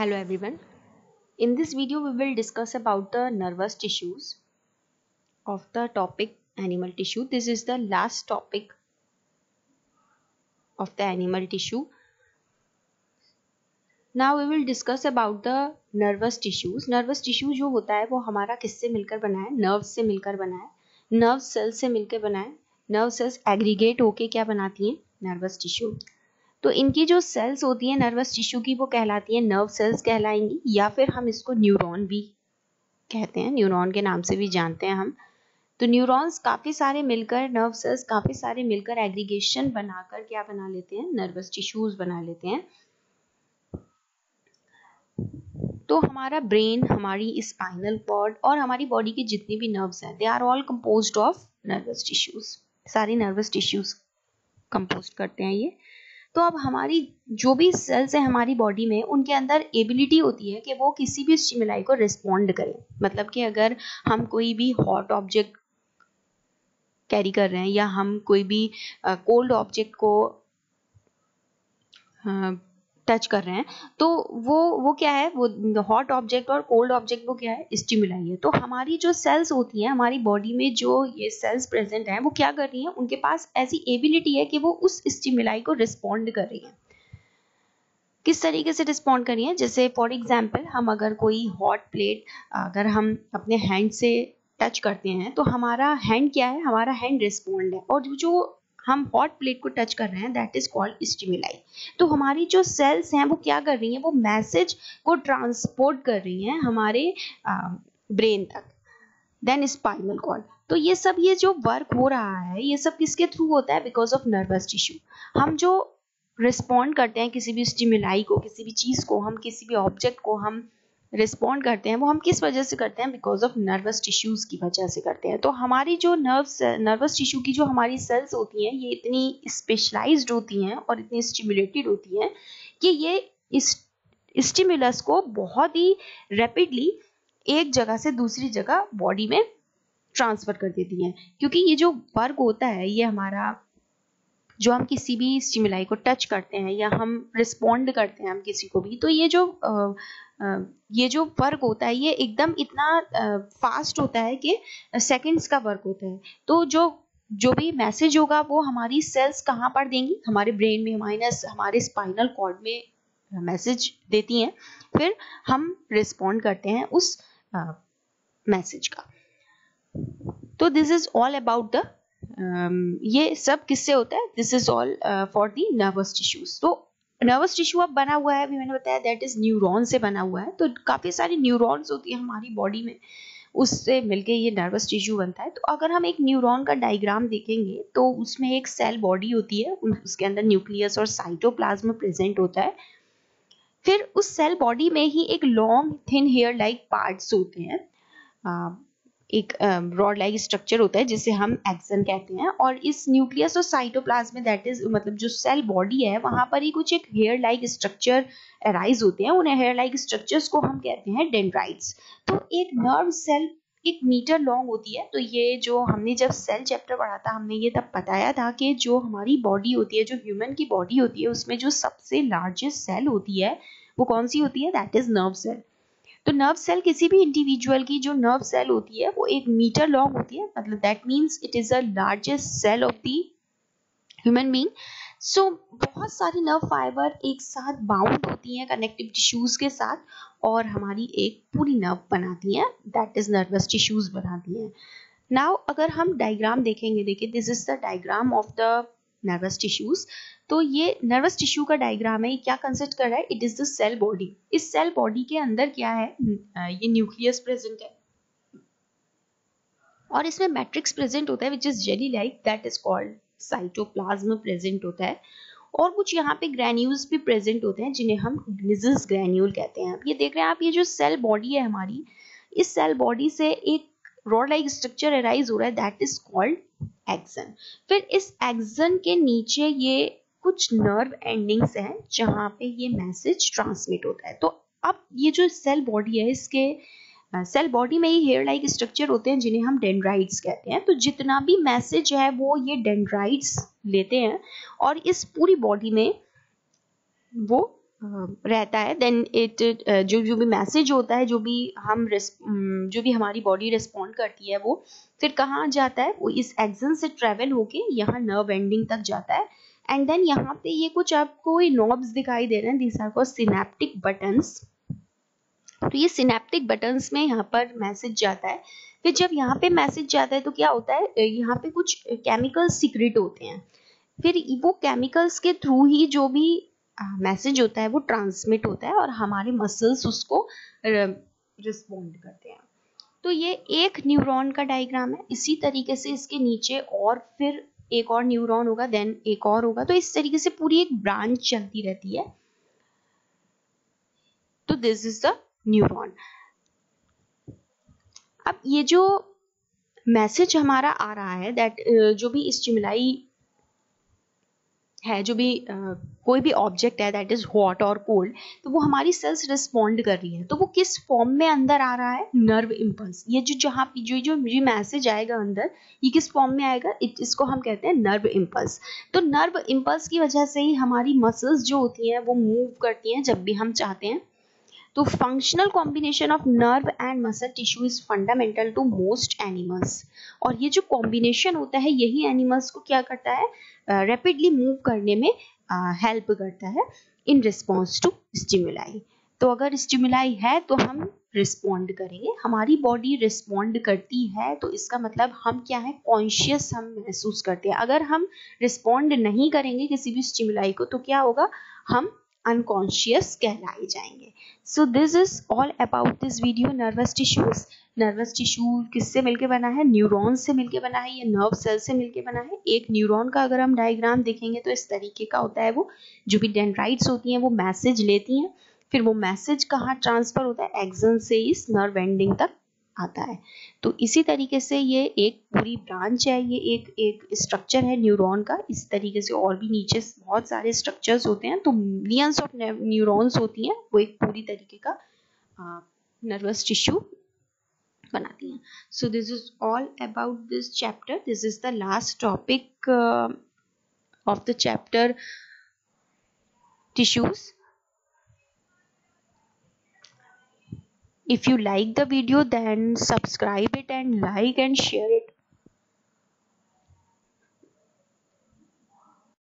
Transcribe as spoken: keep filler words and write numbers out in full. Hello everyone. In this video we will discuss about the nervous tissues of the topic animal tissue. This is the last topic of the animal tissue. Now we will discuss about the nervous tissues. Nervous tissue जो होता है वो हमारा किससे मिलकर बना है? nerve से मिलकर बना है. nerve cell से मिलकर बना है. nerve cells aggregate होके क्या बनाती हैं? nervous tissue. तो इनकी जो सेल्स होती हैं नर्वस टिश्यू की वो कहलाती हैं नर्व सेल्स कहलाएंगी, या फिर हम इसको न्यूरॉन भी कहते हैं, न्यूरॉन के नाम से भी जानते हैं हम. तो न्यूरॉन्स काफ़ी सारे मिलकर, नर्व सेल्स काफ़ी सारे मिलकर एग्रीगेशन बनाकर क्या बना लेते हैं? नर्वस टिश्यूज बना लेते हैं. तो हमारा ब्रेन, हमारी स्पाइनल कॉर्ड और हमारी बॉडी के जितने भी नर्व्स हैं, they are all compose of nervous tissues. सारे नर्वस टिश्यूज कंपोज करते हैं ये. तो अब हमारी जो भी सेल्स है हमारी बॉडी में, उनके अंदर एबिलिटी होती है कि वो किसी भी स्टिमुलाई को रिस्पॉन्ड करें. मतलब कि अगर हम कोई भी हॉट ऑब्जेक्ट कैरी कर रहे हैं या हम कोई भी कोल्ड uh, ऑब्जेक्ट को टच uh, कर रहे हैं, तो वो वो क्या है, वो हॉट ऑब्जेक्ट और कोल्ड ऑब्जेक्ट वो क्या है? स्टिमुलाई है. तो हमारी जो सेल्स होती हैं हमारी बॉडी में, जो ये सेल्स प्रेजेंट हैं, वो क्या कर रही हैं? उनके पास ऐसी एबिलिटी है कि वो उस स्टिमुलाई को रिस्पॉन्ड कर रही हैं. किस तरीके से रिस्पॉन्ड कर रही हैं? जैसे फॉर एग्जाम्पल, हम अगर कोई हॉट प्लेट अगर हम अपने हैंड से टच करते हैं तो हमारा हैंड क्या है? हमारा हैंड रिस्पॉन्ड है, और जो हम हॉट प्लेट को टच कर रहे हैं दैट इज कॉल्ड स्टिमुलाई. तो हमारी जो सेल्स हैं वो क्या कर रही हैं? वो मैसेज को ट्रांसपोर्ट कर रही हैं हमारे ब्रेन तक, देन स्पाइनल कॉर्ड. तो ये सब, ये जो वर्क हो रहा है, ये सब किसके थ्रू होता है? Because of nervous tissue. हम जो रिस्पॉन्ड करते हैं किसी भी स्टिमुलाई को, किसी भी चीज़ को, हम किसी भी ऑब्जेक्ट को हम रिस्पॉन्ड करते हैं, वो हम किस वजह से करते हैं? बिकॉज ऑफ नर्वस टिश्यूज की वजह से करते हैं. तो हमारी जो नर्व्स, नर्वस टिश्यू की जो हमारी सेल्स होती हैं, ये इतनी स्पेशलाइज्ड होती हैं और इतनी स्टिमुलेटेड होती हैं कि ये इस स्टिमुलस को बहुत ही रैपिडली एक जगह से दूसरी जगह बॉडी में ट्रांसफर कर देती हैं. क्योंकि ये जो वर्क होता है, ये हमारा, जो हम किसी भी स्टिमुलाई को टच करते हैं या हम रिस्पॉन्ड करते हैं हम किसी को भी, तो ये जो आ, Uh, ये जो वर्क होता है ये एकदम इतना फास्ट uh, होता है कि सेकंड्स का वर्क होता है. तो जो जो भी मैसेज होगा वो हमारी सेल्स कहाँ पर देंगी? हमारे ब्रेन में, माइनस हमारे स्पाइनल कॉर्ड में मैसेज देती हैं, फिर हम रिस्पॉन्ड करते हैं उस मैसेज uh, का. तो this is all about the, ये सब किससे होता है? This is all for the nervous tissues. तो नर्वस टिश्यू अब बना हुआ है, अभी मैंने बताया, दैट इज न्यूरॉन से बना हुआ है. तो काफ़ी सारी न्यूरॉन्स होती है हमारी बॉडी में, उससे मिलके ये नर्वस टिश्यू बनता है. तो अगर हम एक न्यूरॉन का डायग्राम देखेंगे तो उसमें एक सेल बॉडी होती है, उसके अंदर न्यूक्लियस और साइटोप्लाज्म प्रेजेंट होता है. फिर उस सेल बॉडी में ही एक long thin hair like parts होते हैं, uh, एक रॉड लाइक स्ट्रक्चर होता है जिसे हम एक्सन कहते हैं. और इस न्यूक्लियस और साइटोप्लाज्म में, दैट इज मतलब जो सेल बॉडी है, वहां पर ही कुछ एक हेयर लाइक स्ट्रक्चर अराइज होते हैं. उन्हें हेयर लाइक स्ट्रक्चर्स को हम कहते हैं डेंड्राइट्स. तो एक नर्व सेल एक मीटर लॉन्ग होती है. तो ये जो हमने जब सेल चैप्टर पढ़ा था, हमने ये तब बताया था कि जो हमारी बॉडी होती है, जो ह्यूमन की बॉडी होती है, उसमें जो सबसे लार्जेस्ट सेल होती है वो कौन सी होती है? That is nerve cell. तो नर्व सेल, किसी भी इंडिविजुअल की जो नर्व सेल होती है वो एक मीटर लॉन्ग होती है. मतलब that means it is a largest cell of the human being. So बहुत सारी नर्व फाइबर एक साथ बाउंड होती हैं कनेक्टिव टिश्यूज के साथ, और हमारी एक पूरी नर्व बनाती हैं, दैट इज नर्वस टिश्यूज बनाती हैं. नाउ अगर हम डायग्राम देखेंगे, देखिए this is the diagram of the nervous tissues. तो ये नर्वस टिश्यू का डायग्राम है. ये क्या कंसिस्ट कर रहा है? It is the cell body. इस सेल बॉडी के अंदर क्या है? ये न्यूक्लियस प्रेजेंट है और इसमें मैट्रिक्स प्रेजेंट होता है which is jelly like, that is called cytoplasm present होता है. और कुछ यहाँ पे ग्रैन्यूल्स भी प्रेजेंट होते हैं जिन्हें हम निजल्स ग्रैन्यूल कहते हैं. ये देख रहे हैं आप, ये जो सेल बॉडी है हमारी, इस सेल बॉडी से एक रॉड लाइक स्ट्रक्चर अराइज हो रहा है, दैट इज कॉल्ड एक्सन. फिर इस एक्सन के नीचे ये कुछ नर्व एंडिंग्स हैं जहाँ पे ये मैसेज ट्रांसमिट होता है. तो अब ये जो सेल बॉडी है, इसके सेल बॉडी में ही हेयर लाइक स्ट्रक्चर होते हैं जिन्हें हम डेंड्राइट्स कहते हैं. तो जितना भी मैसेज है वो ये डेंड्राइट्स लेते हैं और इस पूरी बॉडी में वो रहता है, देन इट जो जो भी मैसेज होता है, जो भी हम जो भी हमारी बॉडी रिस्पॉन्ड करती है वो फिर कहाँ जाता है, वो इस एक्सन से ट्रेवल होके यहाँ नर्व एंडिंग तक जाता है। एंड देन यहाँ पे ये कुछ आपको नॉब्स दिखाई दे रहे हैं, this are called synaptic buttons. तो ये सिनेप्टिक बटन्स में यहाँ पर मैसेज जाता है। फिर जब यहाँ पे मैसेज जाता है तो क्या होता है, यहाँ पे कुछ केमिकल्स सीक्रेट होते हैं, फिर वो केमिकल्स के थ्रू ही जो भी मैसेज होता है वो ट्रांसमिट होता है और हमारे मसल्स उसको रिस्पॉन्ड करते हैं। तो ये एक न्यूरॉन का डायग्राम है, इसी तरीके से इसके नीचे और फिर एक और न्यूरॉन होगा, देन एक और होगा, तो इस तरीके से पूरी एक ब्रांच चलती रहती है। तो दिस इज द न्यूरॉन। अब ये जो मैसेज हमारा आ रहा है, दैट जो भी स्टिमुलाई है, जो भी uh, कोई भी ऑब्जेक्ट है, दैट इज हॉट और कोल्ड, तो वो हमारी सेल्स रिस्पॉन्ड कर रही है। तो वो किस फॉर्म में अंदर आ रहा है, नर्व इम्पल्स। ये जो जहाँ पे जो जो ये मैसेज आएगा अंदर, ये किस फॉर्म में आएगा, इट इसको हम कहते हैं नर्व इम्पल्स। तो नर्व इम्पल्स की वजह से ही हमारी मसल्स जो होती हैं वो मूव करती हैं जब भी हम चाहते हैं। तो functional combination of nerve and muscle tissue is fundamental to most animals. और ये जो कॉम्बिनेशन होता है यही एनिमल्स को क्या करता है, रैपिडली uh, मूव करने में हेल्प uh, करता है इन रिस्पॉन्स टू स्टिमुलाई। तो अगर स्टिमुलाई है तो हम रिस्पॉन्ड करेंगे, हमारी बॉडी रिस्पॉन्ड करती है, तो इसका मतलब हम क्या है, कॉन्शियस हम महसूस करते हैं। अगर हम रिस्पॉन्ड नहीं करेंगे किसी भी स्टिमुलाई को तो क्या होगा, हम अनकॉन्शियस कहलाए जाएंगे। So this is all about this video, nervous tissues. Nervous tissue किससे मिलके बना है, न्यूरॉन से मिलके बना है, ये नर्व सेल से मिलके बना है। एक न्यूरॉन का अगर हम डायग्राम देखेंगे तो इस तरीके का होता है। वो जो भी डेंड्राइट्स होती हैं वो मैसेज लेती हैं, फिर वो मैसेज कहाँ ट्रांसफर होता है, एक्सन से इस नर्व एंडिंग तक आता है। तो इसी तरीके से ये एक पूरी ब्रांच है, ये एक एक स्ट्रक्चर है न्यूरॉन का। इस तरीके से और भी नीचे बहुत सारे स्ट्रक्चर्स होते हैं। तो मिलियंस ऑफ न्यूरॉन्स होती हैं, वो एक पूरी तरीके का नर्वस टिश्यू बनाती हैं। So this is all about this chapter. This is the last topic of the chapter tissues. If you like the video, then subscribe it and like and share it